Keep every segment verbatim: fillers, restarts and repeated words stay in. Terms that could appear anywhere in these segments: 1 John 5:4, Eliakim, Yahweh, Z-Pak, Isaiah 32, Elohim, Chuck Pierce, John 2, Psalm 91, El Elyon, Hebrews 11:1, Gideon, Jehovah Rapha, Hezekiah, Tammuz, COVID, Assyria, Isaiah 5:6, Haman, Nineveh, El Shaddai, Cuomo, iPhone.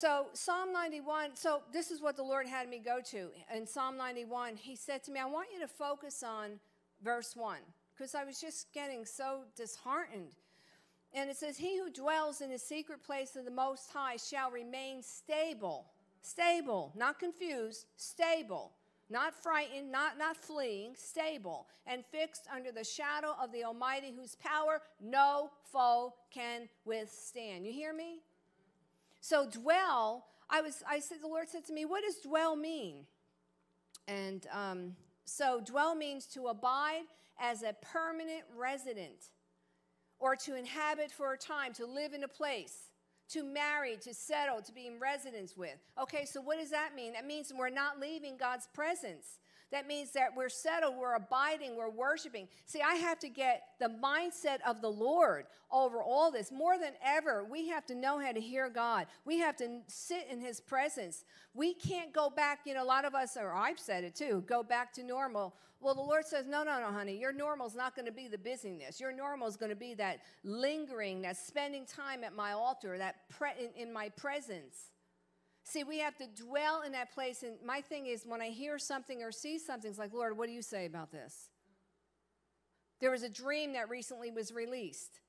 So Psalm ninety-one, so this is what the Lord had me go to. In Psalm ninety-one, he said to me, I want you to focus on verse one, because I was just getting so disheartened. And it says, he who dwells in the secret place of the Most High shall remain stable. Stable, not confused, stable. Not frightened, not, not fleeing, stable, and fixed under the shadow of the Almighty, whose power no foe can withstand. You hear me? So dwell, I was, I said, the Lord said to me, what does dwell mean? And um, so dwell means to abide as a permanent resident, or to inhabit for a time, to live in a place, to marry, to settle, to be in residence with. Okay, so what does that mean? That means we're not leaving God's presence. That means that we're settled, we're abiding, we're worshiping. See, I have to get the mindset of the Lord over all this. More than ever, we have to know how to hear God. We have to sit in his presence. We can't go back, you know, a lot of us, or I've said it too, go back to normal. Well, the Lord says, no, no, no, honey, your normal is not going to be the busyness. Your normal is going to be that lingering, that spending time at my altar, that pre- in, in my presence. See, we have to dwell in that place. And my thing is, when I hear something or see something, it's like, Lord, what do you say about this? There was a dream that recently was released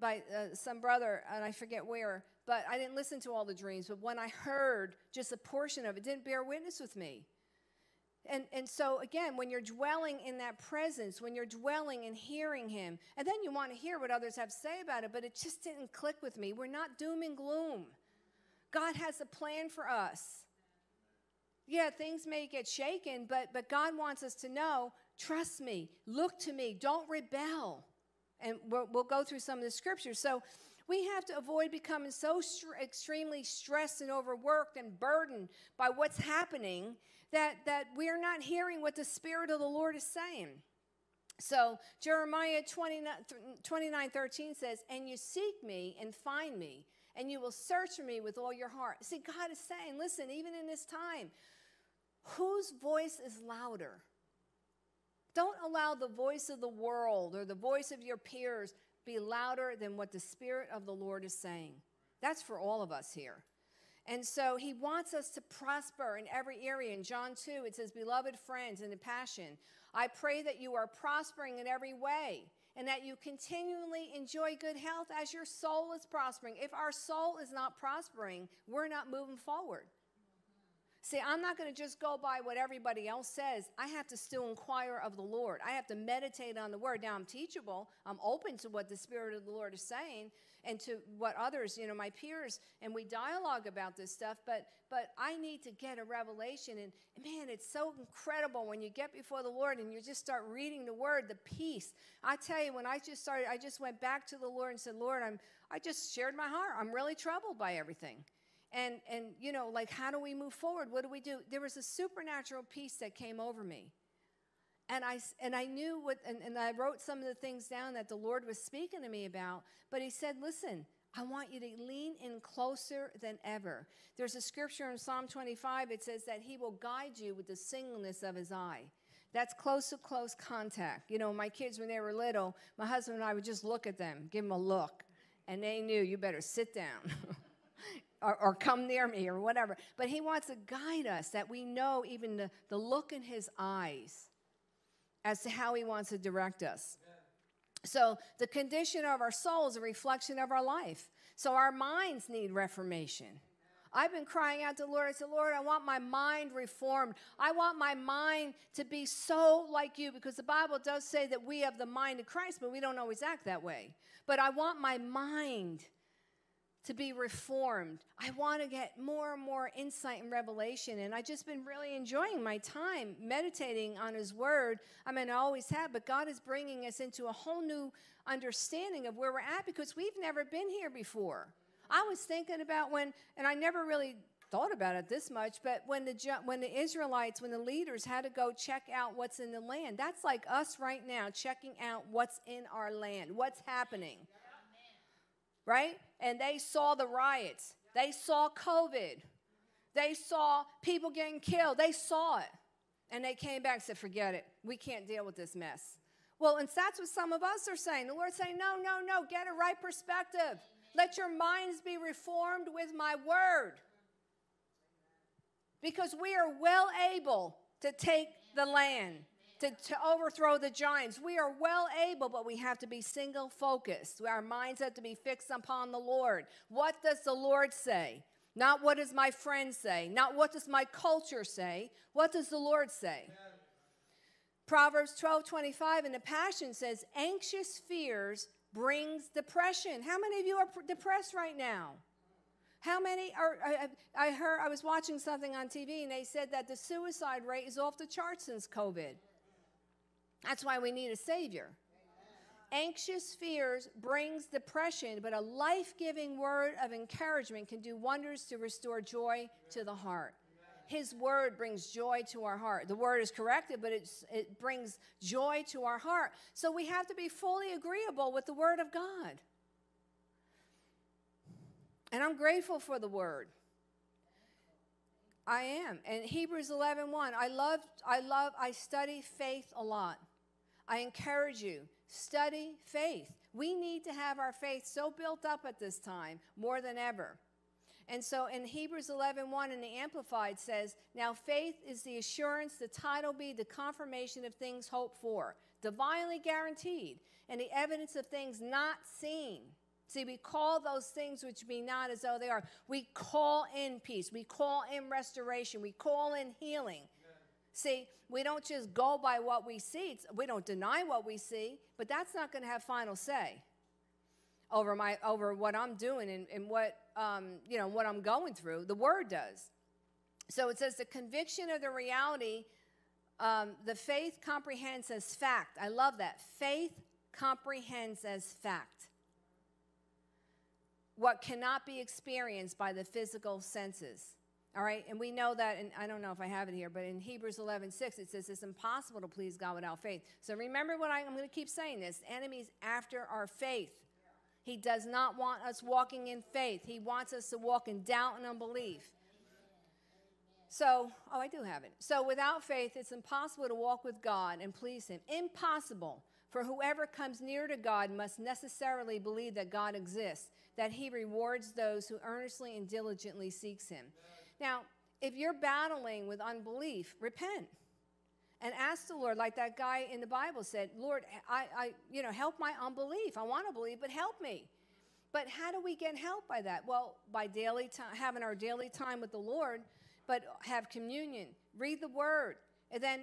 by uh, some brother, and I forget where, but I didn't listen to all the dreams. But when I heard just a portion of it, it didn't bear witness with me. And, and so, again, when you're dwelling in that presence, when you're dwelling and hearing him, and then you want to hear what others have to say about it, but it just didn't click with me. We're not doom and gloom. God has a plan for us. Yeah, things may get shaken, but, but God wants us to know, trust me, look to me, don't rebel. And we'll, we'll go through some of the scriptures. So we have to avoid becoming so str- extremely stressed and overworked and burdened by what's happening that, that we're not hearing what the Spirit of the Lord is saying. So Jeremiah twenty-nine thirteen says, and you seek me and find me, and you will search for me with all your heart. See, God is saying, listen, even in this time, whose voice is louder? Don't allow the voice of the world or the voice of your peers be louder than what the Spirit of the Lord is saying. That's for all of us here. And so he wants us to prosper in every area. In John two, it says, beloved friends, in the Passion, I pray that you are prospering in every way, and that you continually enjoy good health as your soul is prospering. If our soul is not prospering, we're not moving forward. See, I'm not going to just go by what everybody else says. I have to still inquire of the Lord. I have to meditate on the Word. Now, I'm teachable. I'm open to what the Spirit of the Lord is saying and to what others, you know, my peers, and we dialogue about this stuff, but but I need to get a revelation. And, man, it's so incredible when you get before the Lord and you just start reading the Word, the peace. I tell you, when I just started, I just went back to the Lord and said, Lord, I'm, I just shared my heart. I'm really troubled by everything. And, and you know, like, how do we move forward? What do we do? There was a supernatural peace that came over me. And I, and I knew what, and, and I wrote some of the things down that the Lord was speaking to me about. But he said, listen, I want you to lean in closer than ever. There's a scripture in Psalm twenty-five. It says that he will guide you with the singleness of his eye. That's close to close contact. You know, my kids, when they were little, my husband and I would just look at them, give them a look. And they knew, you better sit down. Or, or come near me or whatever. But he wants to guide us that we know even the, the look in his eyes as to how he wants to direct us. Amen. So the condition of our soul is a reflection of our life. So our minds need reformation. Amen. I've been crying out to the Lord. I said, Lord, I want my mind reformed. I want my mind to be so like you, because the Bible does say that we have the mind of Christ, but we don't always act that way. But I want my mind to be reformed. I want to get more and more insight and revelation, and I've just been really enjoying my time meditating on his word. I mean, I always have, but God is bringing us into a whole new understanding of where we're at, because we've never been here before. I was thinking about when, and I never really thought about it this much, but when the when the Israelites, when the leaders had to go check out what's in the land, that's like us right now checking out what's in our land, what's happening. Right? And they saw the riots. They saw COVID. They saw people getting killed. They saw it. And they came back and said, forget it. We can't deal with this mess. Well, and that's what some of us are saying. The Lord's saying, no, no, no. Get a right perspective. Let your minds be reformed with my word. because we are well able to take the land, to, to overthrow the giants. We are well able, but we have to be single focused. Our minds have to be fixed upon the Lord. What does the Lord say? Not what does my friend say? Not what does my culture say? What does the Lord say? Amen. Proverbs twelve twenty-five in the Passion says, anxious fears brings depression. How many of you are depressed right now? How many are, I, I heard, I was watching something on T V and they said that the suicide rate is off the charts since COVID. That's why we need a Savior. Anxious fears brings depression, but a life-giving word of encouragement can do wonders to restore joy to the heart. His word brings joy to our heart. The word is corrective, but it's, it brings joy to our heart. So we have to be fully agreeable with the word of God. And I'm grateful for the word. I am. And Hebrews eleven one, I love, I love, I study faith a lot. I encourage you, study faith. We need to have our faith so built up at this time more than ever. And so in Hebrews eleven one in the Amplified says, now faith is the assurance, the title be the confirmation of things hoped for, divinely guaranteed, and the evidence of things not seen. See, we call those things which be not as though they are. We call in peace. We call in restoration. We call in healing. See, we don't just go by what we see. It's, we don't deny what we see, but that's not going to have final say over my over what I'm doing and, and what um, you know what I'm going through. The Word does. So it says the conviction of the reality, um, the faith comprehends as fact. I love that. Faith comprehends as fact what cannot be experienced by the physical senses. All right, and we know that, and I don't know if I have it here, but in Hebrews eleven six, it says it's impossible to please God without faith. So remember what I, I'm going to keep saying this. The enemy's after our faith. He does not want us walking in faith. He wants us to walk in doubt and unbelief. So, oh, I do have it. So without faith, it's impossible to walk with God and please Him. Impossible. For whoever comes near to God must necessarily believe that God exists, that He rewards those who earnestly and diligently seeks Him. Now, if you're battling with unbelief, repent and ask the Lord, like that guy in the Bible said, Lord, I, I, you know, help my unbelief. I want to believe, but help me. But how do we get help by that? Well, by daily time, having our daily time with the Lord, but have communion, read the Word, and then,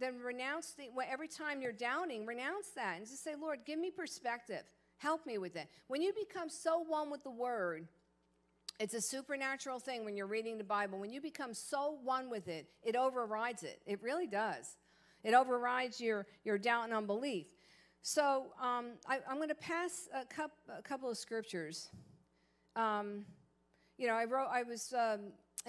then renounce the, every time you're doubting, renounce that and just say, Lord, give me perspective. Help me with it. When you become so one with the Word, it's a supernatural thing when you're reading the Bible. When you become so one with it, it overrides it. It really does. It overrides your, your doubt and unbelief. So um, I, I'm going to pass a, cup, a couple of scriptures. Um, you know, I wrote, I was um,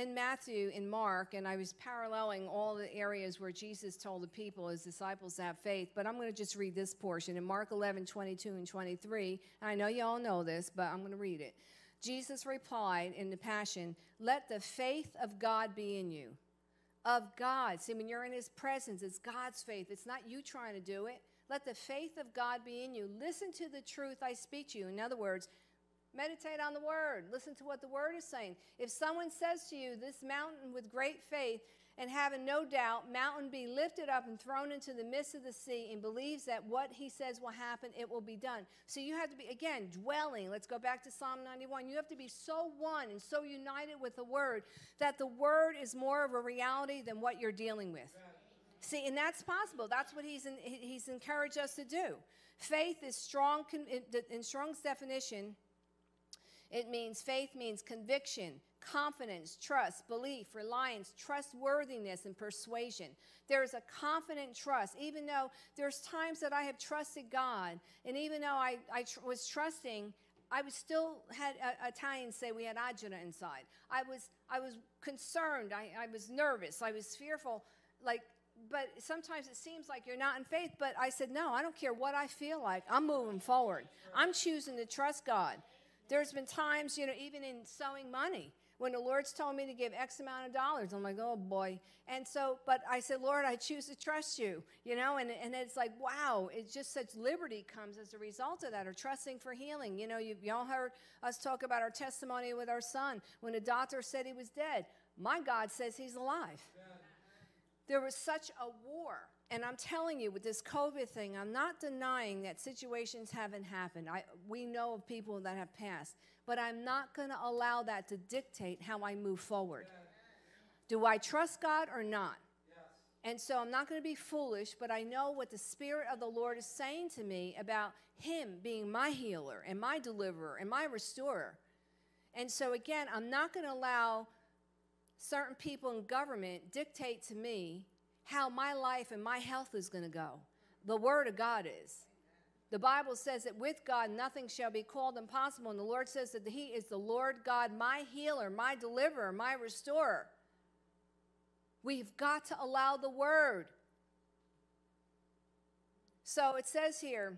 in Matthew, in Mark, and I was paralleling all the areas where Jesus told the people, His disciples, to have faith. But I'm going to just read this portion in Mark eleven twenty-two and twenty-three. And I know you all know this, but I'm going to read it. Jesus replied in the Passion, let the faith of God be in you. Of God. See, when you're in His presence, it's God's faith. It's not you trying to do it. Let the faith of God be in you. Listen to the truth I speak to you. In other words, meditate on the Word. Listen to what the Word is saying. If someone says to you, this mountain with great faith, and having no doubt, mountain be lifted up and thrown into the midst of the sea, and believes that what he says will happen, it will be done. So you have to be, again, dwelling. Let's go back to Psalm ninety-one. You have to be so one and so united with the Word that the Word is more of a reality than what you're dealing with. See, and that's possible. That's what he's, in, he's encouraged us to do. Faith is strong, in Strong's definition, it means, faith means conviction, confidence, trust, belief, reliance, trustworthiness, and persuasion. There is a confident trust, even though there's times that I have trusted God, and even though I, I tr was trusting, I was still had uh, Italians say we had agita inside. I was I was concerned, I, I was nervous, I was fearful, like. But sometimes it seems like you're not in faith. But I said, no, I don't care what I feel like. I'm moving forward. I'm choosing to trust God. There's been times, you know, even in sowing money, When the Lord's told me to give X amount of dollars, I'm like, oh, boy. And so, but I said, Lord, I choose to trust you, you know, and, and it's like, wow, it's just such liberty comes as a result of that, or trusting for healing. You know, you, you all heard us talk about our testimony with our son. When the doctor said he was dead, my God says he's alive. Yeah. There was such a war. And I'm telling you, with this COVID thing, I'm not denying that situations haven't happened. I, we know of people that have passed. But I'm not going to allow that to dictate how I move forward. Yeah. Do I trust God or not? Yes. And so I'm not going to be foolish, but I know what the Spirit of the Lord is saying to me about him being my healer and my deliverer and my restorer. And so, again, I'm not going to allow certain people in government dictate to me how my life and my health is going to go. The Word of God is. The Bible says that with God nothing shall be called impossible, and the Lord says that he is the Lord God, my healer, my deliverer, my restorer. We've got to allow the Word. So it says here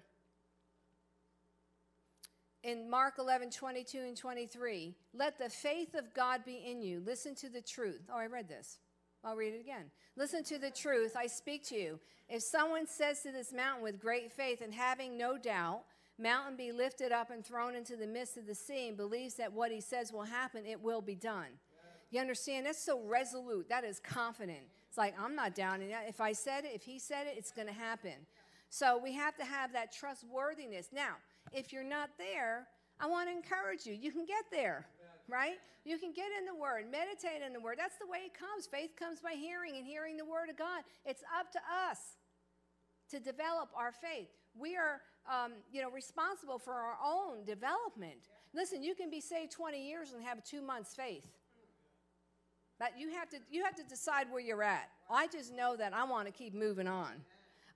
in Mark eleven, twenty-two and twenty-three, let the faith of God be in you. Listen to the truth. Oh, I read this. I'll read it again. Listen to the truth. I speak to you. If someone says to this mountain with great faith and having no doubt, mountain be lifted up and thrown into the midst of the sea, and believes that what he says will happen, it will be done. You understand? That's so resolute. That is confident. It's like, I'm not doubting that. If I said it, if he said it, it's going to happen. So we have to have that trustworthiness. Now, if you're not there, I want to encourage you. You can get there. Right? You can get in the Word, meditate in the Word. That's the way it comes. Faith comes by hearing, and hearing the Word of God. It's up to us to develop our faith. We are, um, you know, responsible for our own development. Listen, you can be saved twenty years and have two months' faith. But you have to, you have to decide where you're at. I just know that I want to keep moving on.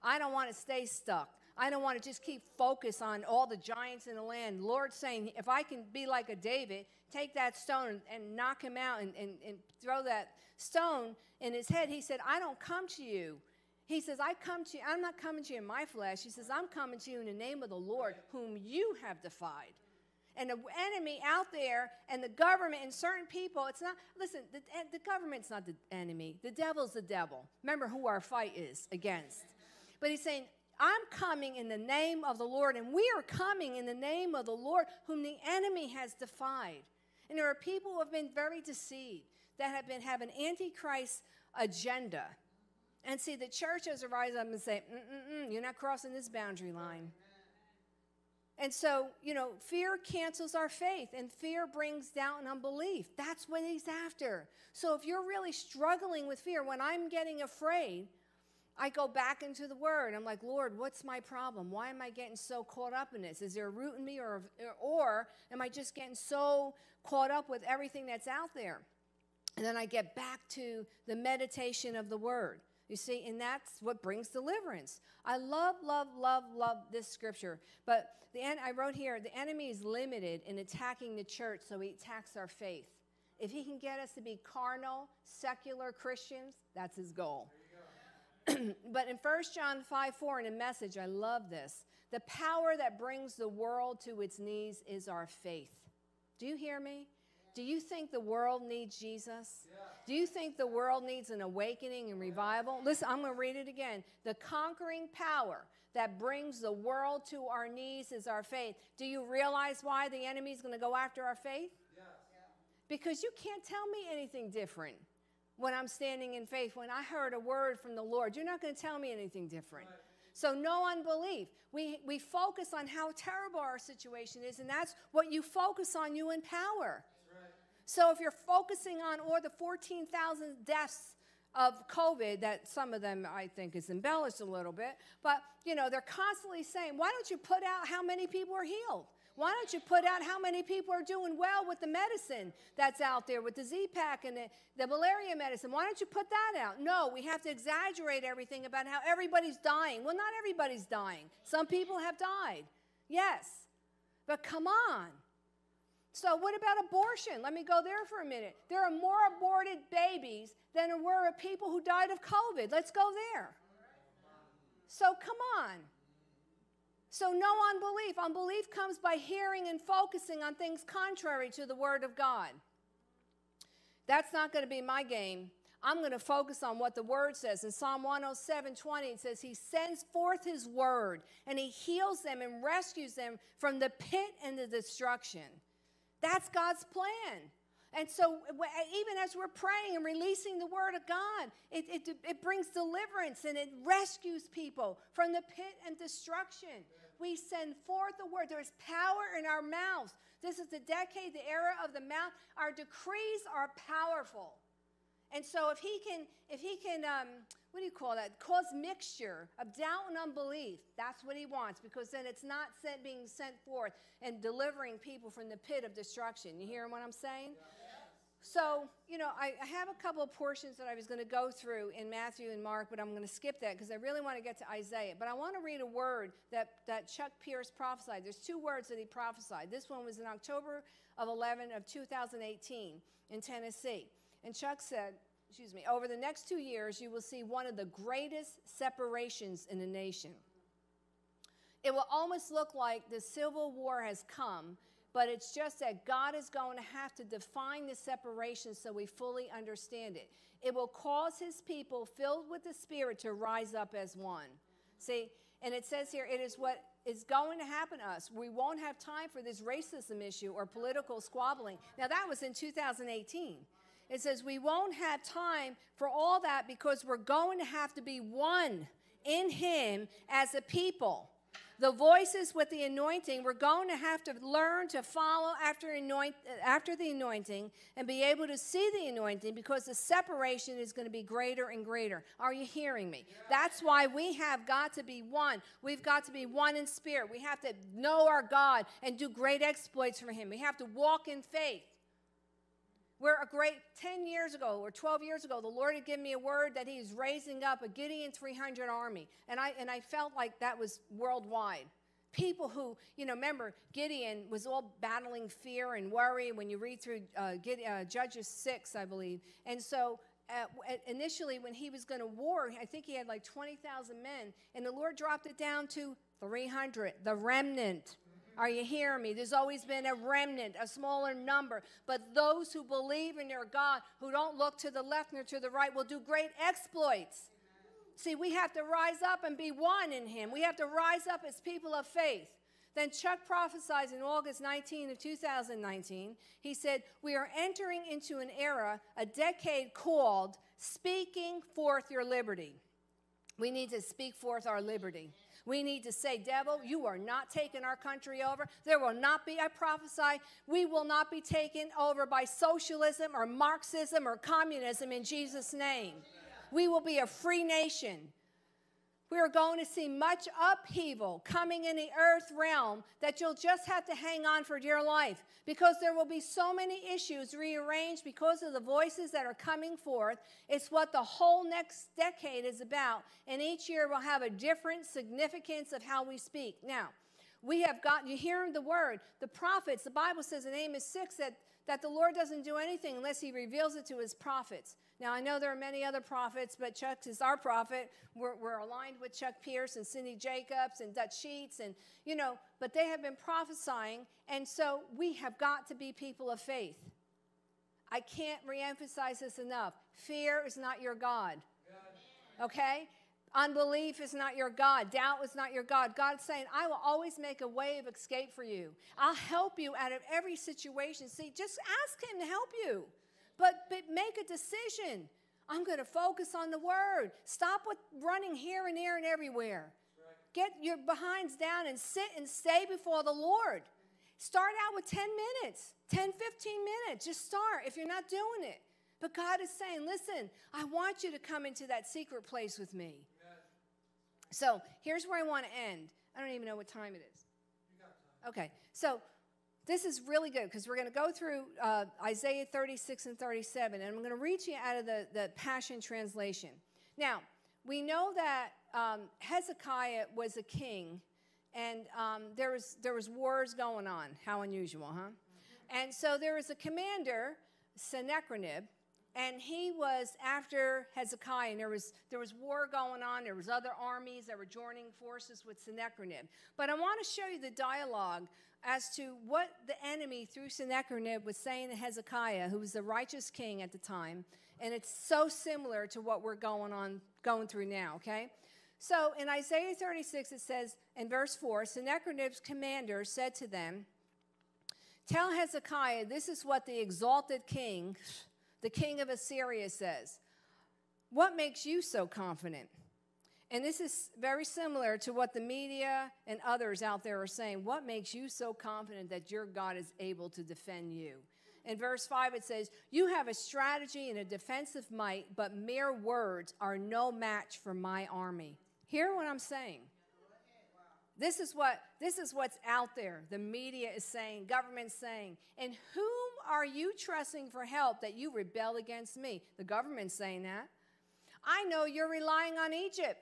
I don't want to stay stuck. I don't want to just keep focus on all the giants in the land. Lord saying, if I can be like a David, take that stone and knock him out and, and, and throw that stone in his head. He said, I don't come to you. He says, I come to you. I'm not coming to you in my flesh. He says, I'm coming to you in the name of the Lord, whom you have defied. And the enemy out there and the government and certain people, it's not, listen, the, the government's not the enemy. The devil's the devil. Remember who our fight is against. But he's saying, I'm coming in the name of the Lord, and we are coming in the name of the Lord, whom the enemy has defied. And there are people who have been very deceived, that have been have an antichrist agenda. And see, the church has risen up and say, mm-mm-mm, you're not crossing this boundary line. And so, you know, fear cancels our faith, and fear brings doubt and unbelief. That's what he's after. So if you're really struggling with fear, when I'm getting afraid, I go back into the Word. I'm like, Lord, what's my problem? Why am I getting so caught up in this? Is there a root in me, or, or am I just getting so caught up with everything that's out there? And then I get back to the meditation of the Word. You see, and that's what brings deliverance. I love, love, love, love this scripture. But the en- I wrote here, the enemy is limited in attacking the church, so he attacks our faith. If he can get us to be carnal, secular Christians, that's his goal. But in First John five four, in a message, I love this. The power that brings the world to its knees is our faith. Do you hear me? Do you think the world needs Jesus? Yeah. Do you think the world needs an awakening and revival? Listen, I'm going to read it again. The conquering power that brings the world to our knees is our faith. Do you realize why the enemy is going to go after our faith? Yeah. Because you can't tell me anything different. When I'm standing in faith, when I heard a word from the Lord, you're not going to tell me anything different. Right. So no unbelief. We, we focus on how terrible our situation is, and that's what you focus on, you empower. Right. So if you're focusing on or the fourteen thousand deaths of COVID, that some of them I think is embellished a little bit, but, you know, they're constantly saying, why don't you put out how many people are healed? Why don't you put out how many people are doing well with the medicine that's out there, with the Z-Pak and the, the malaria medicine? Why don't you put that out? No, we have to exaggerate everything about how everybody's dying. Well, not everybody's dying. Some people have died. Yes. But come on. So what about abortion? Let me go there for a minute. There are more aborted babies than there were people who died of COVID. Let's go there. So come on. So no unbelief. Unbelief comes by hearing and focusing on things contrary to the Word of God. That's not going to be my game. I'm going to focus on what the Word says. In Psalm one oh seven twenty, it says, He sends forth His Word, and He heals them and rescues them from the pit and the destruction. That's God's plan. And so even as we're praying and releasing the Word of God, it, it, it brings deliverance, and it rescues people from the pit and destruction. We send forth the Word. There is power in our mouths. This is the decade, the era of the mouth. Our decrees are powerful. And so if he can, if he can, um, what do you call that? Cause mixture of doubt and unbelief. That's what he wants, because then it's not sent, being sent forth and delivering people from the pit of destruction. You hearing what I'm saying? Yeah. So, you know, I, I have a couple of portions that I was going to go through in Matthew and Mark, but I'm going to skip that because I really want to get to Isaiah. But I want to read a word that, that Chuck Pierce prophesied. There's two words that he prophesied. This one was in October of eleven of two thousand eighteen in Tennessee. And Chuck said, excuse me, over the next two years, you will see one of the greatest separations in the nation. It will almost look like the Civil War has come, but it's just that God is going to have to define the separation so we fully understand it. It will cause His people filled with the Spirit to rise up as one. See, and it says here, it is what is going to happen to us. We won't have time for this racism issue or political squabbling. Now, that was in two thousand eighteen. It says we won't have time for all that because we're going to have to be one in Him as a people. The voices with the anointing, we're going to have to learn to follow after, anoint, after the anointing and be able to see the anointing, because the separation is going to be greater and greater. Are you hearing me? That's why we have got to be one. We've got to be one in spirit. We have to know our God and do great exploits for Him. We have to walk in faith. We're a great, ten years ago or twelve years ago, the Lord had given me a word that He's raising up a Gideon three hundred army. And I, and I felt like that was worldwide. People who, you know, remember Gideon was all battling fear and worry when you read through uh, Gideon, uh, Judges six, I believe. And so uh, initially when he was going to war, I think he had like twenty thousand men. And the Lord dropped it down to three hundred, the remnant. Are you hearing me? There's always been a remnant, a smaller number. But those who believe in their God, who don't look to the left nor to the right, will do great exploits. See, we have to rise up and be one in Him. We have to rise up as people of faith. Then Chuck prophesies in August nineteenth of two thousand nineteen. He said, we are entering into an era, a decade called speaking forth your liberty. We need to speak forth our liberty. We need to say, devil, you are not taking our country over. There will not be, I prophesy, we will not be taken over by socialism or Marxism or communism in Jesus' name. We will be a free nation. We are going to see much upheaval coming in the earth realm that you'll just have to hang on for dear life, because there will be so many issues rearranged because of the voices that are coming forth. It's what the whole next decade is about, and each year will have a different significance of how we speak. Now, we have gotten, you hear the word, the prophets, the Bible says in Amos six that, that the Lord doesn't do anything unless He reveals it to His prophets. Now, I know there are many other prophets, but Chuck is our prophet. We're, we're aligned with Chuck Pierce and Cindy Jacobs and Dutch Sheets, and, you know, but they have been prophesying, and so we have got to be people of faith. I can't reemphasize this enough. Fear is not your God, okay? Unbelief is not your God. Doubt is not your God. God's saying, I will always make a way of escape for you. I'll help you out of every situation. See, just ask Him to help you. But, but make a decision. I'm going to focus on the Word. Stop with running here and there and everywhere. Right. Get your behinds down and sit and stay before the Lord. Start out with ten minutes, ten, fifteen minutes. Just start if you're not doing it. But God is saying, listen, I want you to come into that secret place with me. Yes. So here's where I want to end. I don't even know what time it is. You got time. Okay, so this is really good because we're going to go through uh, Isaiah thirty-six and thirty-seven, and I'm going to read you out of the, the Passion Translation. Now, we know that um, Hezekiah was a king, and um, there was, there was wars going on. How unusual, huh? Mm-hmm. And so there was a commander, Sennacherib, And he was after Hezekiah, and there was, there was war going on. There was other armies that were joining forces with Sennacherib. But I want to show you the dialogue as to what the enemy through Sennacherib was saying to Hezekiah, who was the righteous king at the time. And it's so similar to what we're going on, going through now, okay? So in Isaiah thirty-six, it says, in verse four, Sennacherib's commander said to them, "Tell Hezekiah, this is what the exalted king... the king of Assyria says, what makes you so confident?" And this is very similar to what the media and others out there are saying. What makes you so confident that your God is able to defend you? In verse five, it says, "You have a strategy and a defensive might, but mere words are no match for my army." Hear what I'm saying. This is what, this is what's out there. The media is saying, government's saying, "In whom are you trusting for help that you rebel against me?" The government's saying that. "I know you're relying on Egypt,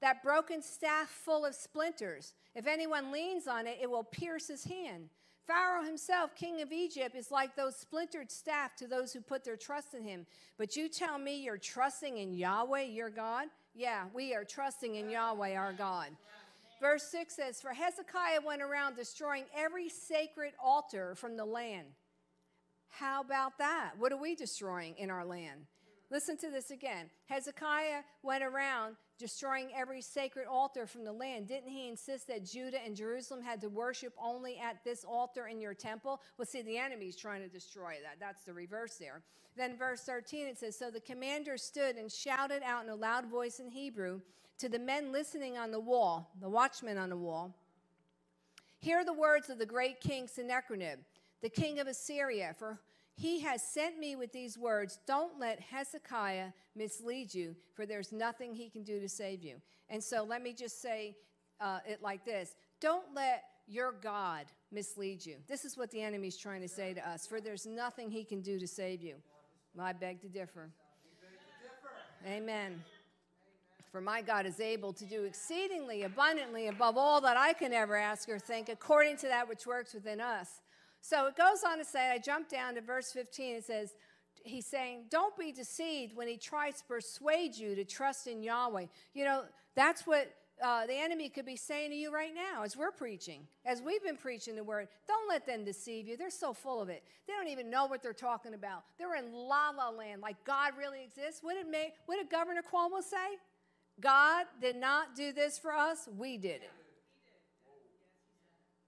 that broken staff full of splinters. If anyone leans on it, it will pierce his hand. Pharaoh himself, king of Egypt, is like those splintered staff to those who put their trust in him. But you tell me you're trusting in Yahweh, your God?" Yeah, we are trusting in Yahweh, our God. Verse six says, "For Hezekiah went around destroying every sacred altar from the land." How about that? What are we destroying in our land? Listen to this again. Hezekiah went around destroying every sacred altar from the land. Didn't he insist that Judah and Jerusalem had to worship only at this altar in your temple? Well, see, the enemy's trying to destroy that. That's the reverse there. Then verse thirteen, it says, "So the commander stood and shouted out in a loud voice in Hebrew to the men listening on the wall, the watchmen on the wall, 'Hear the words of the great king Sennacherib, the king of Assyria, for he has sent me with these words. Don't let Hezekiah mislead you, for there's nothing he can do to save you.'" And so let me just say uh, it like this. Don't let your God mislead you. This is what the enemy's trying to say to us. "For there's nothing he can do to save you." Well, I beg to differ. Amen. "For my God is able to do exceedingly abundantly above all that I can ever ask or think, according to that which works within us." So it goes on to say, I jumped down to verse fifteen, it says, he's saying, "Don't be deceived when he tries to persuade you to trust in Yahweh." You know, that's what uh, the enemy could be saying to you right now as we're preaching, as we've been preaching the word. Don't let them deceive you. They're so full of it. They don't even know what they're talking about. They're in la-la land, like God really exists. What did, May, what did Governor Cuomo say? God did not do this for us. We did it.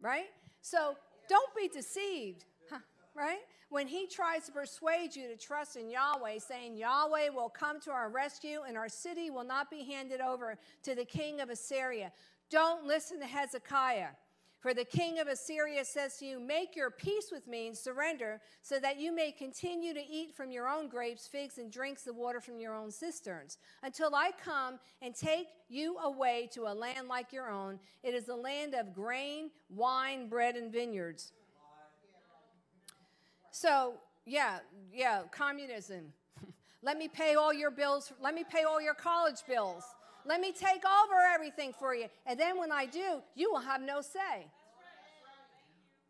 Right? So don't be deceived, huh, right? When he tries to persuade you to trust in Yahweh, saying Yahweh will come to our rescue and our city will not be handed over to the king of Assyria. Don't listen to Hezekiah. "For the king of Assyria says to you, 'Make your peace with me and surrender so that you may continue to eat from your own grapes, figs, and drink the water from your own cisterns, until I come and take you away to a land like your own. It is a land of grain, wine, bread, and vineyards.'" So, yeah, yeah, communism. Let me pay all your bills. Let me pay all your college bills. Let me take over everything for you. And then when I do, you will have no say.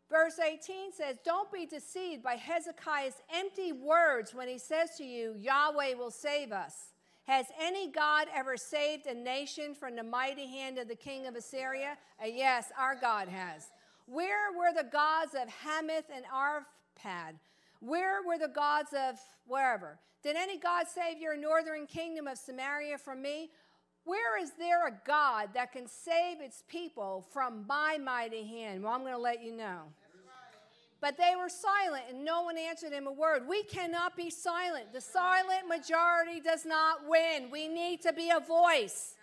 Verse eighteen says, "Don't be deceived by Hezekiah's empty words when he says to you, 'Yahweh will save us.' Has any God ever saved a nation from the mighty hand of the king of Assyria? Uh, yes, our God has. Where were the gods of Hamath and Arpad? Where were the gods of wherever? Did any God save your northern kingdom of Samaria from me? Where is there a God that can save its people from my mighty hand?'" Well, I'm going to let you know. "But they were silent, and no one answered him a word." We cannot be silent. The silent majority does not win. We need to be a voice.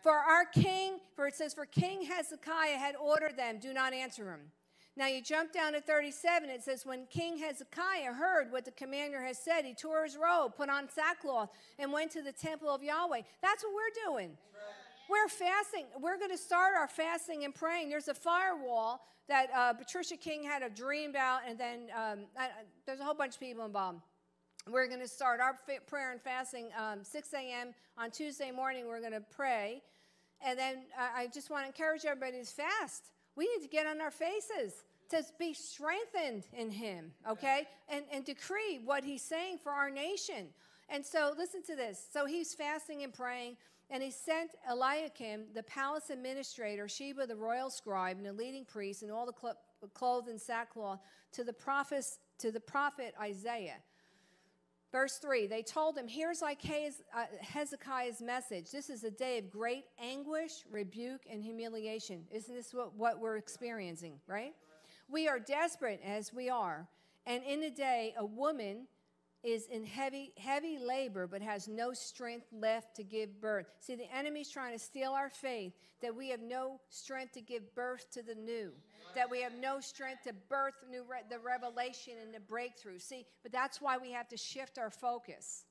"For our king," for it says, "for King Hezekiah had ordered them, do not answer him." Now you jump down to thirty-seven. It says, "When King Hezekiah heard what the commander had said, he tore his robe, put on sackcloth, and went to the temple of Yahweh." That's what we're doing. Amen. We're fasting. We're going to start our fasting and praying. There's a firewall that uh, Patricia King had a dream about, and then um, I, there's a whole bunch of people involved. We're going to start our prayer and fasting um, six a m on Tuesday morning. We're going to pray. And then uh, I just want to encourage everybody to fast. We need to get on our faces says, be strengthened in him, okay? Yeah. And, and decree what he's saying for our nation. And so listen to this. So he's fasting and praying, and he sent Eliakim, the palace administrator, Sheba, the royal scribe, and the leading priest, and all the cl- clothed in sackcloth, to the prophets, to the prophet Isaiah. Verse three, they told him, here's Hezekiah's message. This is a day of great anguish, rebuke, and humiliation. Isn't this what, what we're experiencing, right? We are desperate as we are. And in a day, a woman is in heavy, heavy labor, but has no strength left to give birth. See, the enemy's trying to steal our faith, that we have no strength to give birth to the new, that we have no strength to birth new re- the revelation and the breakthrough. See, but that's why we have to shift our focus.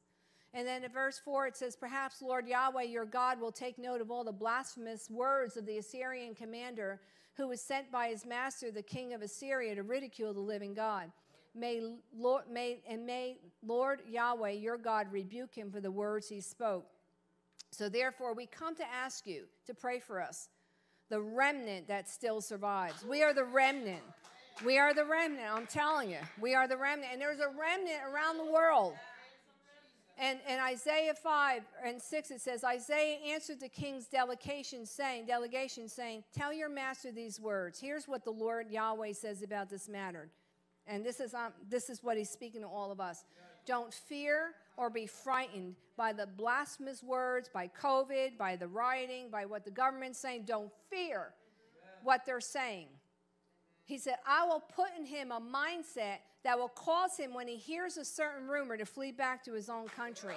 And then in verse four, it says, perhaps Lord Yahweh, your God, will take note of all the blasphemous words of the Assyrian commander who was sent by his master, the king of Assyria, to ridicule the living God. May Lord, may, and may Lord Yahweh, your God, rebuke him for the words he spoke. So therefore, we come to ask you to pray for us, the remnant that still survives. We are the remnant. We are the remnant. I'm telling you, we are the remnant. And there's a remnant around the world. And in Isaiah five and six, it says, Isaiah answered the king's delegation saying, delegation saying, tell your master these words. Here's what the Lord Yahweh says about this matter. And this is, um, this is what he's speaking to all of us. Don't fear or be frightened by the blasphemous words, by COVID, by the rioting, by what the government's saying. Don't fear what they're saying. He said, I will put in him a mindset that will cause him, when he hears a certain rumor, to flee back to his own country.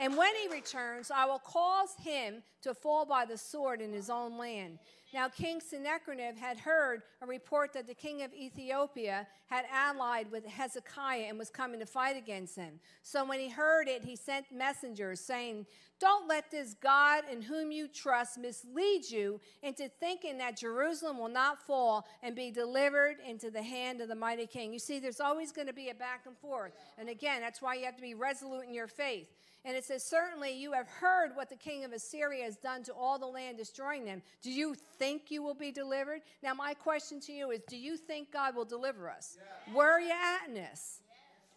And when he returns, I will cause him to fall by the sword in his own land. Now, King Sennacherib had heard a report that the king of Ethiopia had allied with Hezekiah and was coming to fight against him. So when he heard it, he sent messengers saying, don't let this God in whom you trust mislead you into thinking that Jerusalem will not fall and be delivered into the hand of the mighty king. You see, there's always going to be a back and forth. And again, that's why you have to be resolute in your faith. And it says, certainly you have heard what the king of Assyria has done to all the land, destroying them. Do you think you will be delivered? Now, my question to you is, do you think God will deliver us? Yes. Where are you at in this? Yes.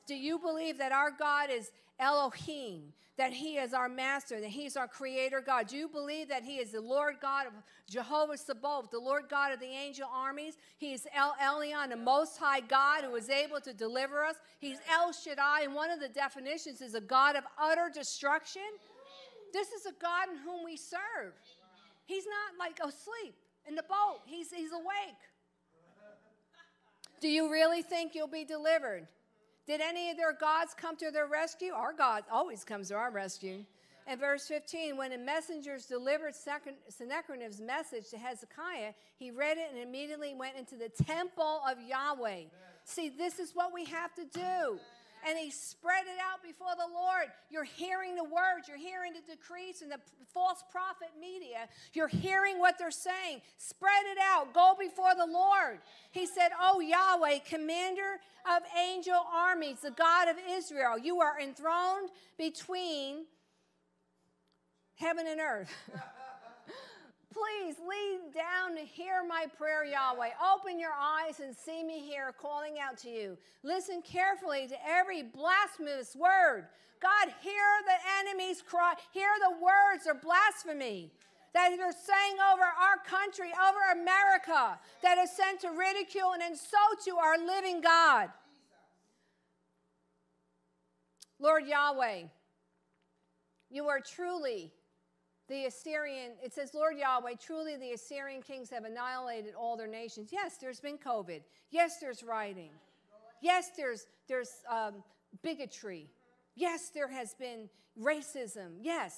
Do you believe that our God is Elohim, that he is our master, that he's our creator God? Do you believe that he is the Lord God of Jehovah Sabaoth, the Lord God of the angel armies? He is El Elyon, the most high God who is able to deliver us. He's El Shaddai, and one of the definitions is a God of utter destruction. This is a God in whom we serve. He's not like asleep in the boat. He's, he's awake. Do you really think you'll be delivered? Did any of their gods come to their rescue? Our God always comes to our rescue. And verse fifteen, when the messengers delivered Sennacherib's message to Hezekiah, he read it and immediately went into the temple of Yahweh. Amen. See, this is what we have to do. And he spread it out before the Lord. You're hearing the words. You're hearing the decrees and the false prophet media. You're hearing what they're saying. Spread it out. Go before the Lord. He said, oh, Yahweh, commander of angel armies, the God of Israel, you are enthroned between heaven and earth. Please lean down to hear my prayer, Yahweh. Open your eyes and see me here calling out to you. Listen carefully to every blasphemous word. God, hear the enemy's cry. Hear the words of blasphemy that they're saying over our country, over America, that is sent to ridicule and insult you, our living God. Lord Yahweh, you are truly the Assyrian, it says, Lord Yahweh, truly the Assyrian kings have annihilated all their nations. Yes, there's been COVID. Yes, there's rioting. Yes, there's, there's um, bigotry. Yes, there has been racism. Yes,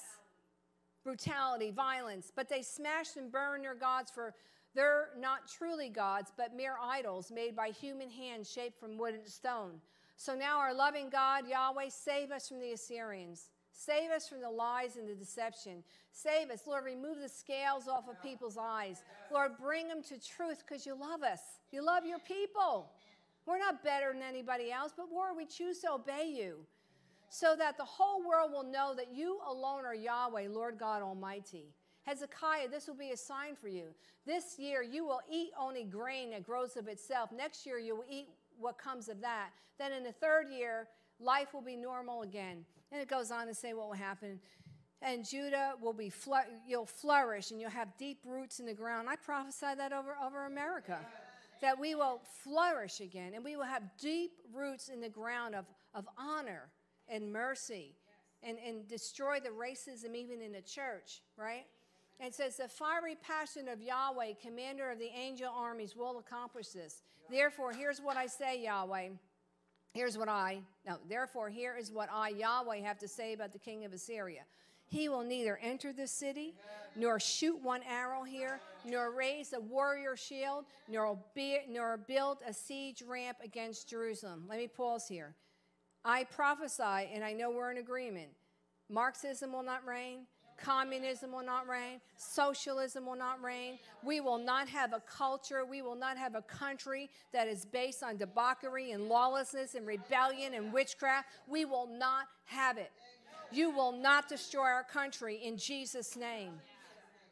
brutality, violence. But they smashed and burned their gods, for they're not truly gods, but mere idols made by human hands shaped from wood and stone. So now our loving God, Yahweh, save us from the Assyrians. Save us from the lies and the deception. Save us. Lord, remove the scales off of people's eyes. Lord, bring them to truth, because you love us. You love your people. We're not better than anybody else, but Lord, we choose to obey you, so that the whole world will know that you alone are Yahweh, Lord God Almighty. Hezekiah, this will be a sign for you. This year you will eat only grain that grows of itself. Next year you will eat what comes of that. Then in the third year, life will be normal again. And it goes on to say what will happen. And Judah will be, fl- you'll flourish and you'll have deep roots in the ground. I prophesy that over, over America, that we will flourish again and we will have deep roots in the ground of, of honor and mercy, and, and destroy the racism even in the church, right? And it says, the fiery passion of Yahweh, commander of the angel armies, will accomplish this. Therefore, here's what I say, Yahweh. Here's what I, no, therefore, here is what I, Yahweh, have to say about the king of Assyria. He will neither enter this city, nor shoot one arrow here, nor raise a warrior shield, nor, be, nor build a siege ramp against Jerusalem. Let me pause here. I prophesy, and I know we're in agreement. Marxism will not reign. Communism will not reign. Socialism will not reign. We will not have a culture. We will not have a country that is based on debauchery and lawlessness and rebellion and witchcraft. We will not have it. You will not destroy our country in Jesus' name.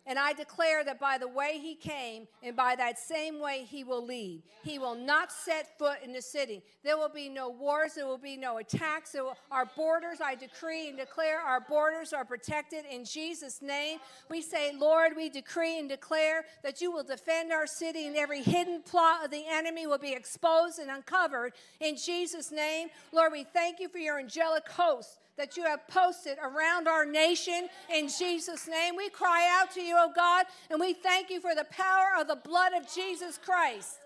And I declare that by the way he came and by that same way he will lead. He will not set foot in the city. There will be no wars. There will be no attacks. There will, our borders, I decree and declare, our borders are protected in Jesus' name. We say, Lord, we decree and declare that you will defend our city, and every hidden plot of the enemy will be exposed and uncovered in Jesus' name. Lord, we thank you for your angelic host that you have posted around our nation in Jesus' name. We cry out to you, oh God, and we thank you for the power of the blood of Jesus Christ.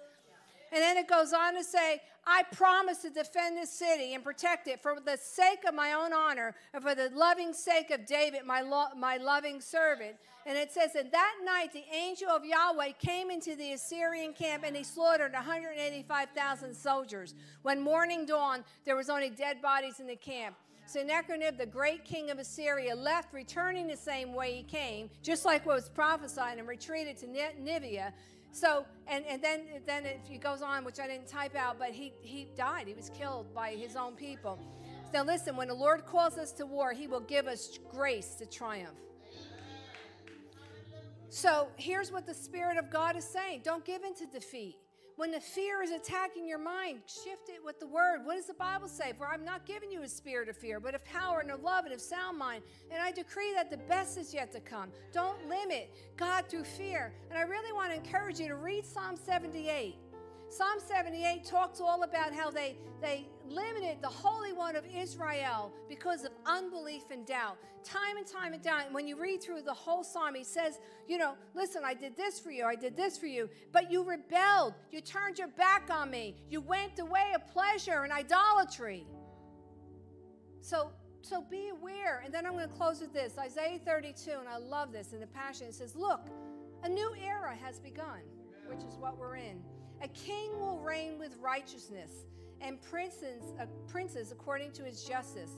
And then it goes on to say, I promise to defend this city and protect it for the sake of my own honor and for the loving sake of David, my, lo- my loving servant. And it says that that night the angel of Yahweh came into the Assyrian camp and he slaughtered one hundred eighty-five thousand soldiers. When morning dawned, there was only dead bodies in the camp. Sennacherib, the great king of Assyria, left, returning the same way he came, just like what was prophesied, and retreated to Nineveh. So, and, and then then it goes on, which I didn't type out, but he, he died. He was killed by his own people. Now listen, when the Lord calls us to war, he will give us grace to triumph. So here's what the Spirit of God is saying. Don't give in to defeat. When the fear is attacking your mind, shift it with the word. What does the Bible say? For I'm not giving you a spirit of fear, but of power and of love and of sound mind. And I decree that the best is yet to come. Don't limit God through fear. And I really want to encourage you to read Psalm seventy-eight. Psalm seventy-eight talks all about how they, they limited the Holy One of Israel because of unbelief and doubt. Time and time and time, when you read through the whole psalm, he says, you know, listen, I did this for you, I did this for you, but you rebelled, you turned your back on me, you went the way of pleasure and idolatry. So, so be aware. And then I'm going to close with this, Isaiah thirty-two, and I love this in the Passion. It says, look, a new era has begun, which is what we're in. A king will reign with righteousness, and princes, uh, princes according to his justice.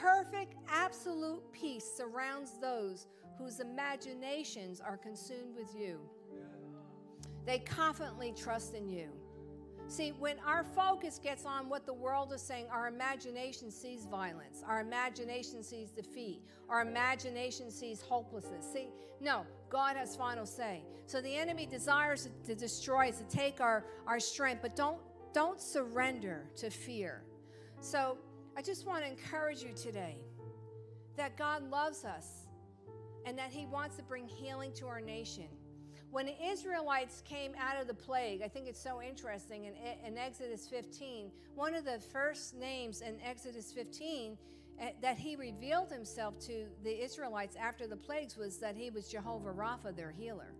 Perfect, absolute peace surrounds those whose imaginations are consumed with you. They confidently trust in you. See, when our focus gets on what the world is saying, our imagination sees violence. Our imagination sees defeat. Our imagination sees hopelessness. See, no, God has final say. So the enemy desires to destroy us, to take our, our strength, but don't, don't surrender to fear. So I just want to encourage you today that God loves us and that he wants to bring healing to our nation. When the Israelites came out of the plague, I think it's so interesting, in, in Exodus fifteen, one of the first names in Exodus fifteen uh, that he revealed himself to the Israelites after the plagues was that he was Jehovah Rapha, their healer.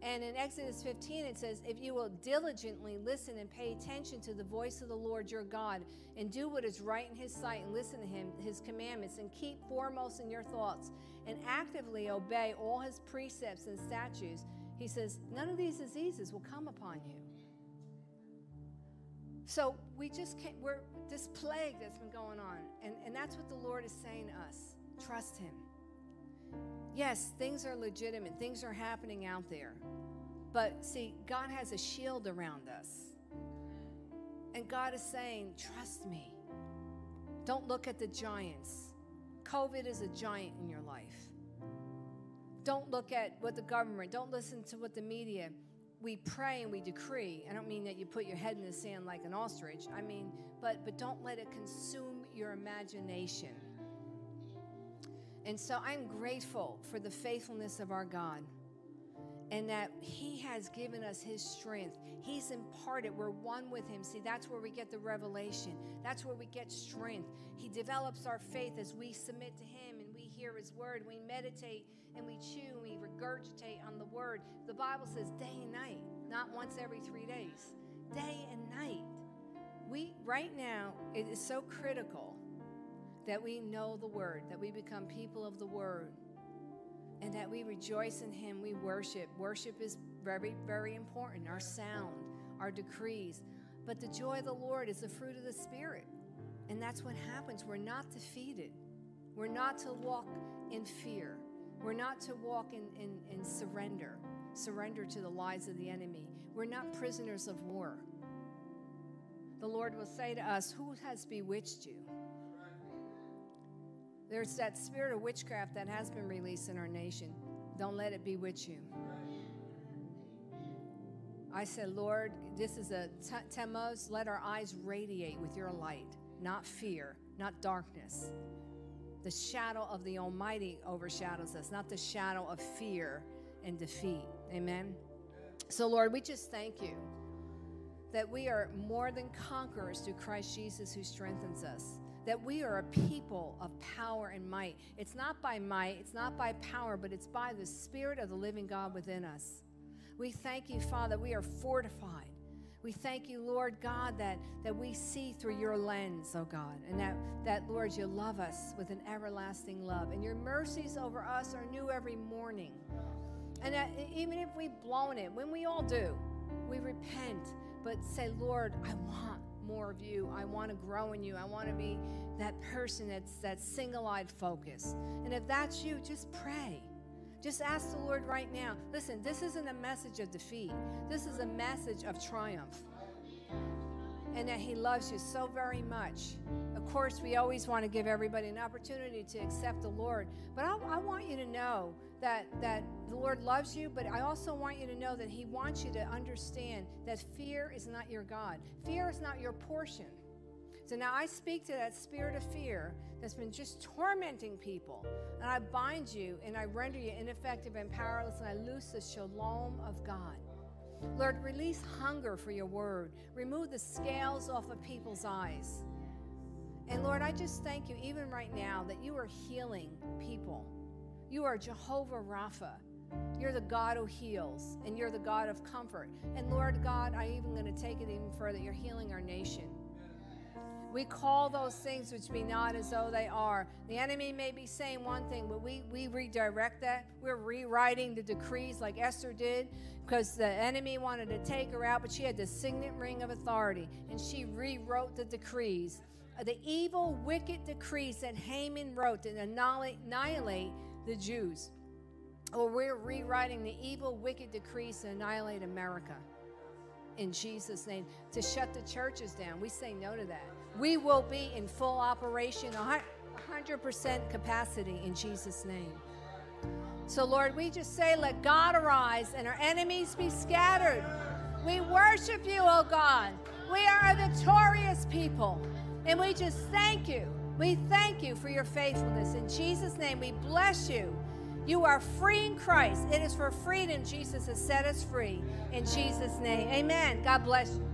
And in Exodus fifteen, it says, if you will diligently listen and pay attention to the voice of the Lord your God and do what is right in his sight and listen to him, his commandments, and keep foremost in your thoughts, and actively obey all his precepts and statutes, he says, none of these diseases will come upon you. So we just can't, we're this plague that's been going on, and, and that's what the Lord is saying to us. Trust him. Yes, things are legitimate. Things are happening out there. But see, God has a shield around us. And God is saying, trust me. Don't look at the giants. COVID is a giant in your life. Don't look at what the government, don't listen to what the media. We pray and we decree. I don't mean that you put your head in the sand like an ostrich. I mean, but but don't let it consume your imagination. And so I'm grateful for the faithfulness of our God and that he has given us his strength. He's imparted. We're one with him. See, that's where we get the revelation. That's where we get strength. He develops our faith as we submit to him and we hear his word. We meditate and we chew and we regurgitate on the word. The Bible says day and night, not once every three days. Day and night. We, right now, it is so critical that we know the word, that we become people of the word, and that we rejoice in him, we worship. Worship is very, very important, our sound, our decrees. But the joy of the Lord is the fruit of the Spirit, and that's what happens. We're not defeated. We're not to walk in fear. We're not to walk in, in, in surrender, surrender to the lies of the enemy. We're not prisoners of war. The Lord will say to us, who has bewitched you? There's that spirit of witchcraft that has been released in our nation. Don't let it bewitch you. I said, Lord, this is a Tammuz. Let our eyes radiate with your light, not fear, not darkness. The shadow of the Almighty overshadows us, not the shadow of fear and defeat. Amen? So, Lord, we just thank you that we are more than conquerors through Christ Jesus who strengthens us. That we are a people of power and might. It's not by might, it's not by power, but it's by the Spirit of the living God within us. We thank you, Father, we are fortified. We thank you, Lord God, that, that we see through your lens, oh God, and that, that, Lord, you love us with an everlasting love, and your mercies over us are new every morning. And that even if we've blown it, when we all do, we repent, but say, Lord, I want more of you. I want to grow in you. I want to be that person that's that single-eyed focus. And if that's you, just pray. Just ask the Lord right now. Listen, this isn't a message of defeat. This is a message of triumph. And that he loves you so very much. Of course, we always want to give everybody an opportunity to accept the Lord. But I, I want you to know that, that the Lord loves you, but I also want you to know that he wants you to understand that fear is not your God. Fear is not your portion. So now I speak to that spirit of fear that's been just tormenting people. And I bind you and I render you ineffective and powerless, and I loose the shalom of God. Lord, release hunger for your word. Remove the scales off of people's eyes. And Lord, I just thank you even right now that you are healing people. You are Jehovah Rapha. You're the God who heals, and you're the God of comfort. And Lord God, I'm even going to take it even further. You're healing our nation. We call those things which be not as though they are. The enemy may be saying one thing, but we, we redirect that. We're rewriting the decrees like Esther did, because the enemy wanted to take her out, but she had the signet ring of authority, and she rewrote the decrees. The evil, wicked decrees that Haman wrote that annihilate the Jews. Or we're rewriting the evil, wicked decrees to annihilate America. In Jesus' name, to shut the churches down. We say no to that. We will be in full operation, one hundred percent capacity in Jesus' name. So, Lord, we just say, let God arise and our enemies be scattered. We worship you, oh God. We are a victorious people, and we just thank you. We thank you for your faithfulness. In Jesus' name, we bless you. You are free in Christ. It is for freedom Jesus has set us free. In Jesus' name, amen. God bless you.